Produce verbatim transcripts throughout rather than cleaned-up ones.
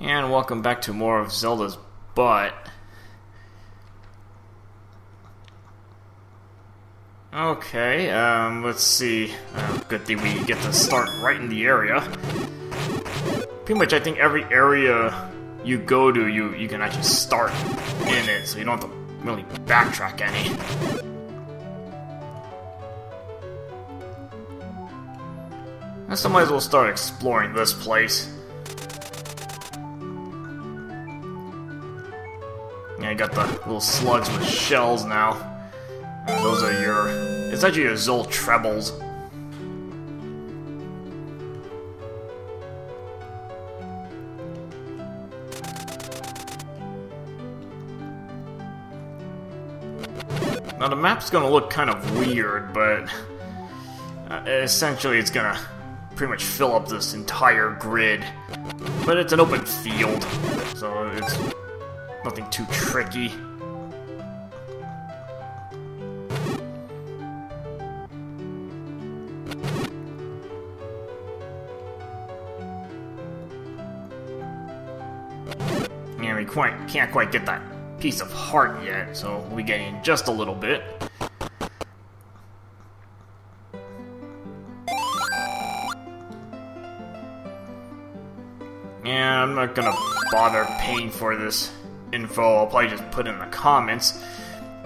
And welcome back to more of Zelda's butt. Okay, um, let's see. Uh, good thing we get to start right in the area. Pretty much, I think every area you go to, you, you can actually start in it, so you don't have to really backtrack any. I still might as well start exploring this place. Yeah, I got the little slugs with shells now. Uh, those are your... It's actually your Zul Trebles. Now the map's gonna look kind of weird, but... Uh, essentially it's gonna pretty much fill up this entire grid. But it's an open field, so it's... nothing too tricky. Yeah, we quite, can't quite get that piece of heart yet, so we'll be getting in just a little bit. Yeah, I'm not gonna bother paying for this info, I'll probably just put in the comments.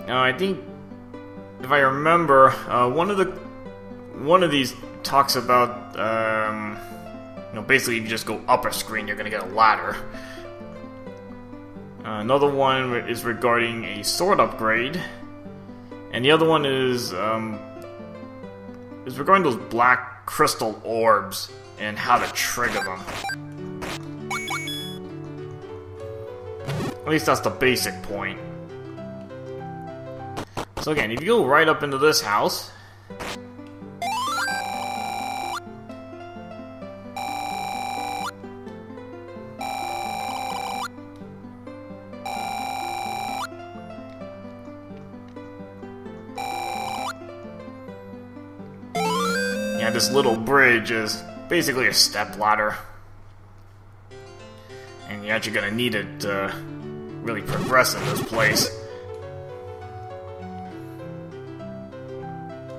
Uh, I think, if I remember, uh, one of the one of these talks about, um, you know, basically if you just go up a screen, you're gonna get a ladder. Uh, another one is regarding a sword upgrade, and the other one is um, is regarding those black crystal orbs and how to trigger them. At least that's the basic point. So again, if you go right up into this house... Yeah, this little bridge is basically a stepladder. And you're actually gonna need it to... Uh, really progress in this place.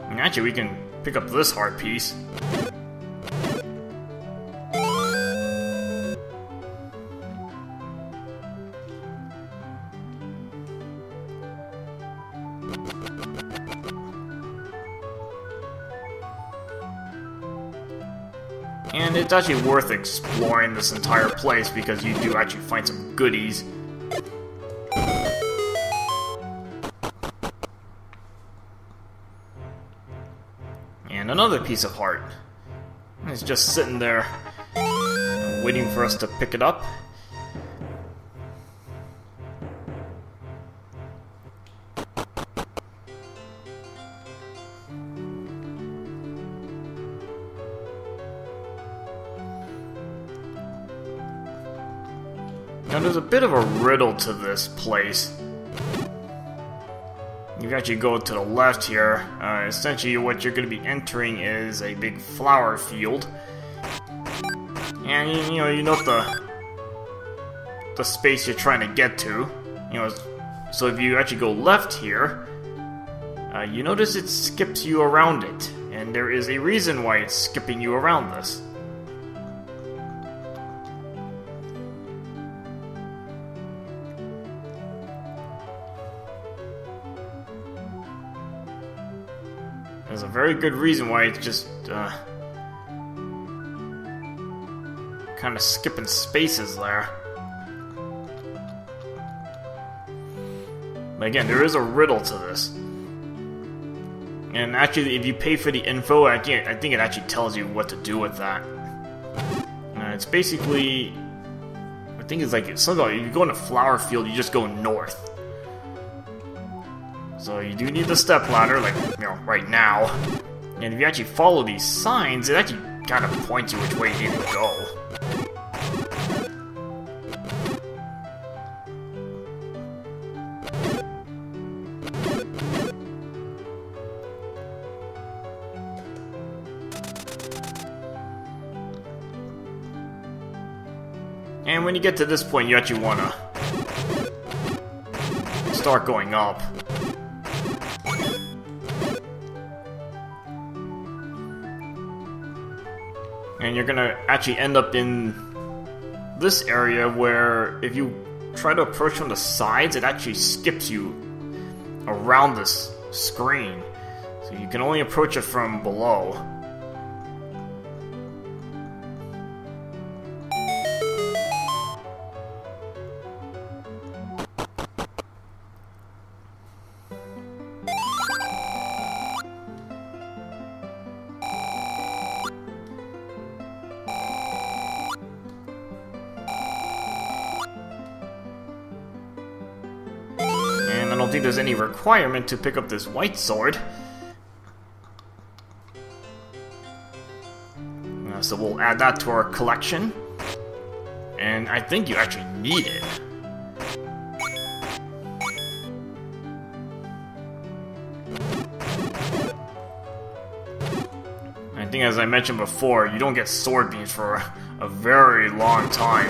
And actually, we can pick up this heart piece. And it's actually worth exploring this entire place because you do actually find some goodies. And another piece of heart. It's just sitting there, waiting for us to pick it up. Now there's a bit of a riddle to this place. You actually go to the left here. Uh, essentially, what you're going to be entering is a big flower field, and you, you know you know the the space you're trying to get to. You know, so if you actually go left here, uh, you notice it skips you around it, and there is a reason why it's skipping you around this. There's a very good reason why it's just uh, kind of skipping spaces there. But again, there is a riddle to this. And actually, if you pay for the info, I, can't, I think it actually tells you what to do with that. Uh, it's basically... I think it's like... It's something, if you go in a flower field, you just go north. So you do need the stepladder, like, you know, right now. And if you actually follow these signs, it actually kind of points you which way you need to go. And when you get to this point, you actually wanna start going up. And you're gonna actually end up in this area where if you try to approach from the sides, it actually skips you around this screen. So you can only approach it from below. I don't think there's any requirement to pick up this white sword. Uh, so we'll add that to our collection. And I think you actually need it. I think, as I mentioned before, you don't get sword beans for a very long time.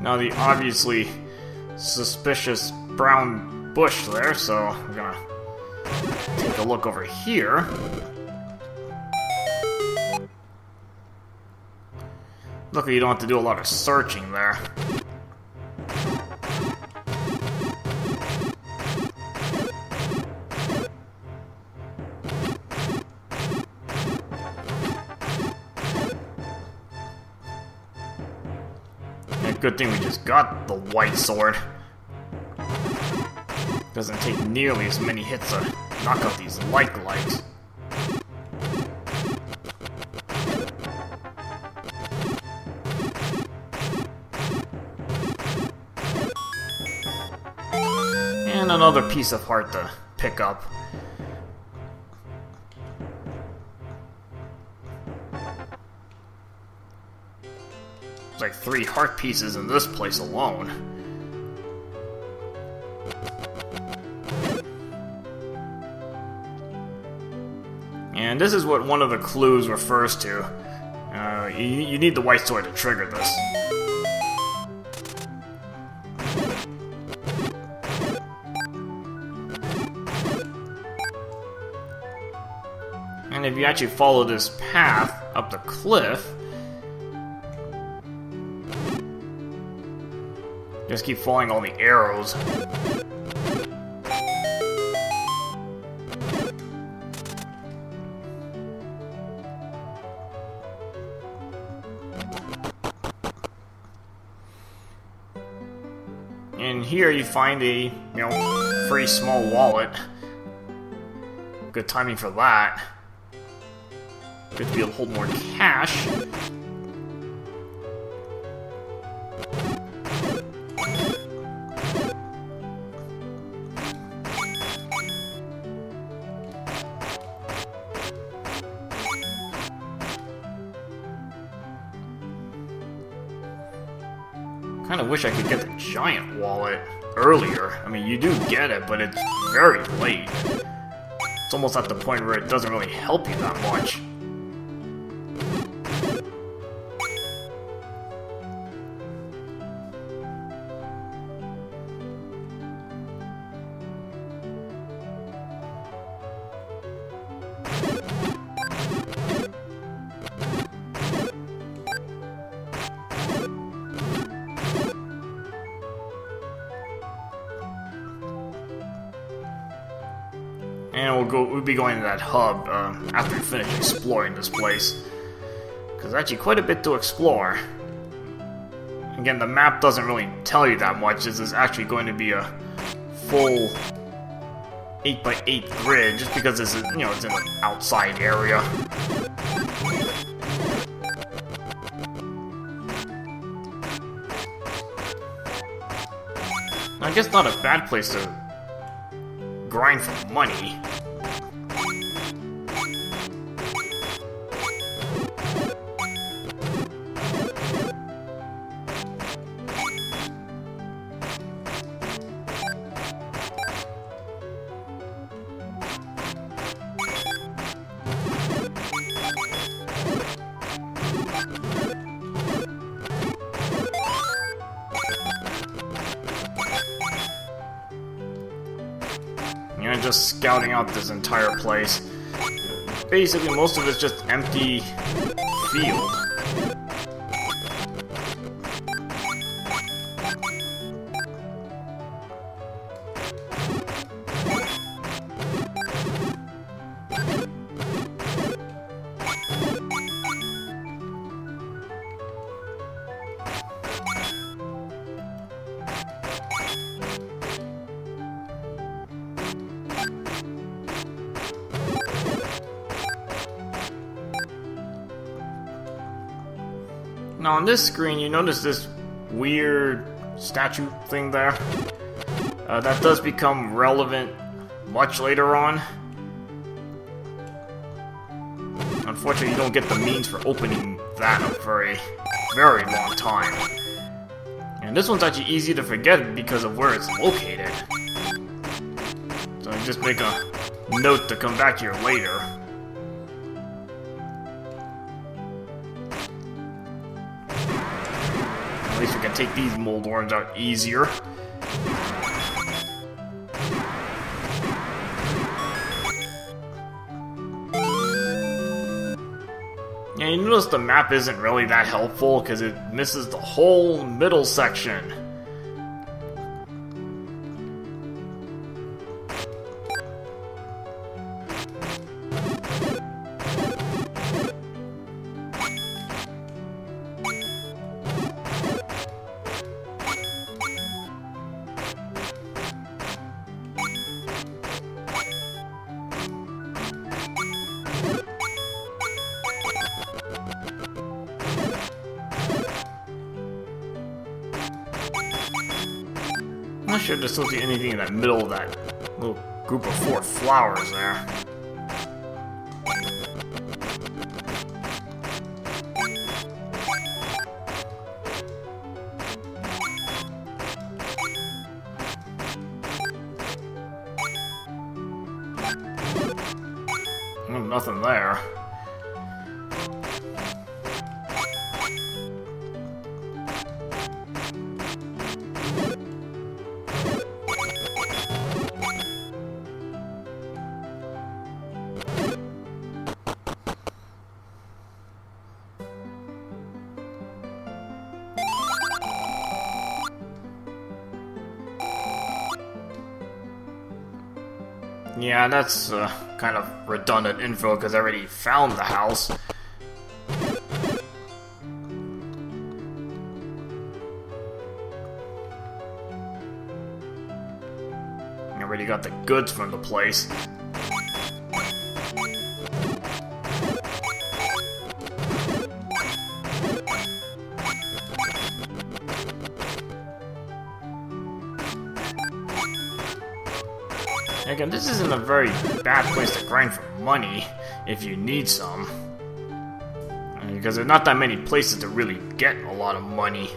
Now the obviously suspicious brown bush there, so I'm gonna take a look over here. Luckily you don't have to do a lot of searching there. Good thing we just got the white sword. Doesn't take nearly as many hits to knock out these like lights. And another piece of heart to pick up. Like three heart pieces in this place alone. And this is what one of the clues refers to. Uh, you, you need the white sword to trigger this. And if you actually follow this path up the cliff, just keep following all the arrows. And here you find a, you know, free small wallet. Good timing for that. Good to be able to hold more cash. Kind of wish I could get the giant wallet earlier. I mean, you do get it, but it's very late. It's almost at the point where it doesn't really help you that much. And we'll go. We'll be going to that hub uh, after we finish exploring this place, because actually quite a bit to explore. Again, the map doesn't really tell you that much. This is actually going to be a full eight by eight grid, just because this is, you know, it's in an outside area. I guess not a bad place to grind for money. Just scouting out this entire place. Basically, most of it's just empty field. Now on this screen, you notice this weird statue thing there. Uh, that does become relevant much later on. Unfortunately, you don't get the means for opening that in a very, very long time. And this one's actually easy to forget because of where it's located. So you just make a note to come back here later. At least we can take these mold orange out easier. Yeah, you notice the map isn't really that helpful because it misses the whole middle section. I'm not sure there's supposed to be anything in that middle of that little group of four flowers there. Well, nothing there. Yeah, that's uh, kind of redundant info because I already found the house. I already got the goods from the place. Again, this isn't a very bad place to grind for money if you need some. Because there's not that many places to really get a lot of money.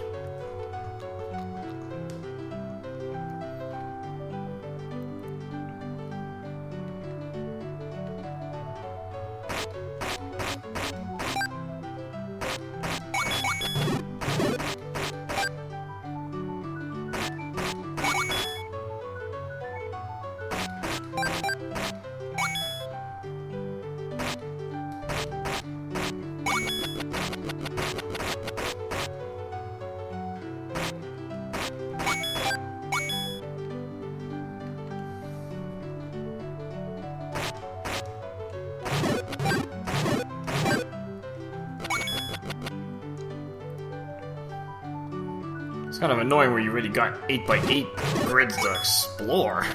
Kind of annoying where you really got eight by eight grids to explore.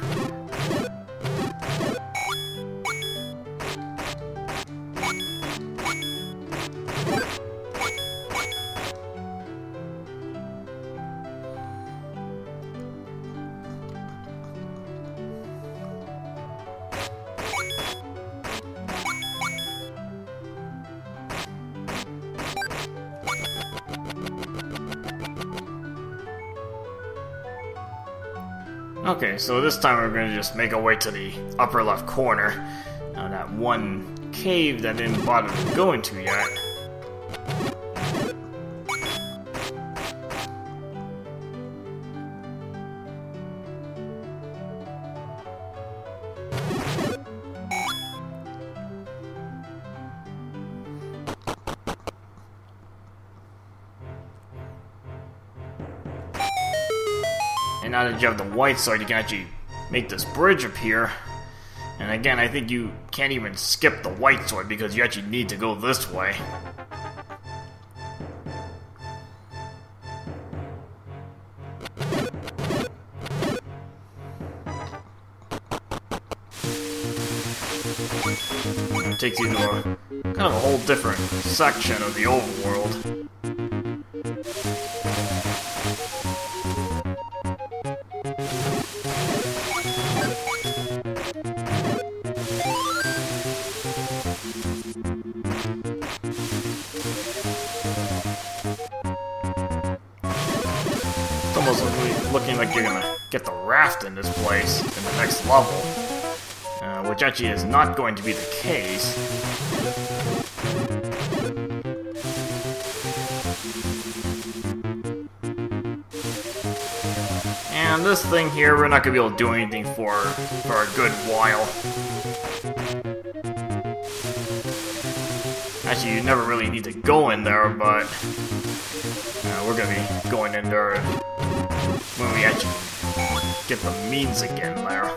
Okay, so this time we're gonna just make our way to the upper left corner. Now that one cave that I didn't bother to go into yet. And now that you have the white sword, you can actually make this bridge appear. And again, I think you can't even skip the white sword because you actually need to go this way. It takes you to a kind of a whole different section of the overworld. Almost looking like you're gonna get the raft in this place in the next level, uh, which actually is not going to be the case. And this thing here, we're not gonna be able to do anything for for a good while. Actually, you never really need to go in there, but uh, we're gonna be going in there when we actually get the means again there.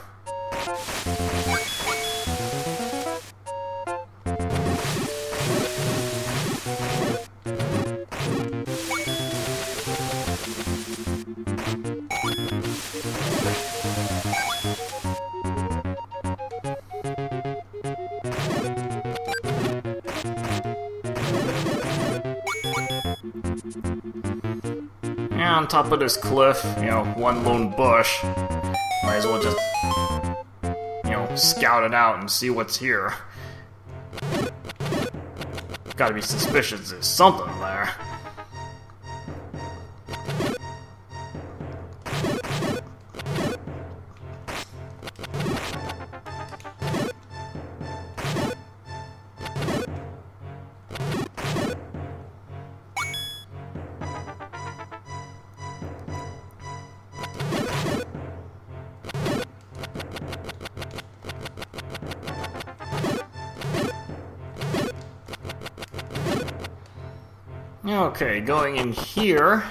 Yeah, on top of this cliff, you know, one lone bush. Might as well just, you know, scout it out and see what's here. Gotta be suspicious there's something there. Okay, going in here.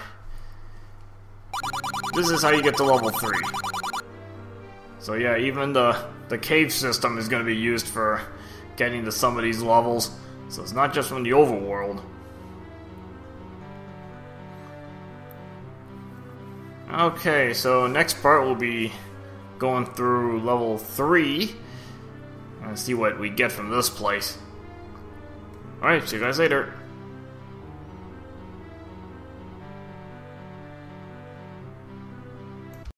This is how you get to level three. So yeah, even the the cave system is going to be used for getting to some of these levels. So it's not just from the overworld. Okay, so next part will be going through level three and see what we get from this place. Alright, see you guys later.